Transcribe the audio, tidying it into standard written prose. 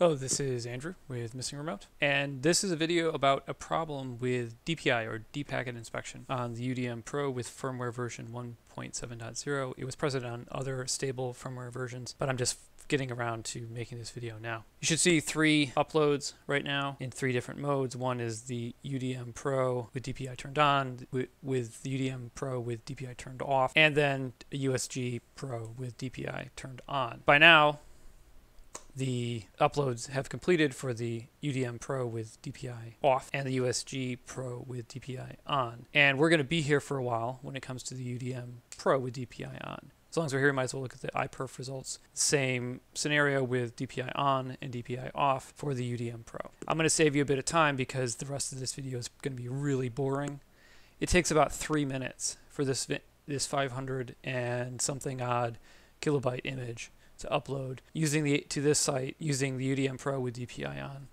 Hello, this is Andrew with Missing Remote, and this is a video about a problem with DPI or D-packet inspection on the UDM Pro with firmware version 1.7.0. It was present on other stable firmware versions, but I'm just getting around to making this video now. You should see three uploads right now in three different modes. One is the UDM Pro with DPI turned on, with the UDM Pro with DPI turned off, and then USG Pro with DPI turned on. By now, the uploads have completed for the UDM Pro with DPI off and the USG Pro with DPI on. And we're going to be here for a while when it comes to the UDM Pro with DPI on. As long as we're here, we might as well look at the iPerf results. Same scenario with DPI on and DPI off for the UDM Pro. I'm going to save you a bit of time because the rest of this video is going to be really boring. It takes about 3 minutes for this 500 and something odd kilobyte image to upload to this site using the UDM Pro with DPI on.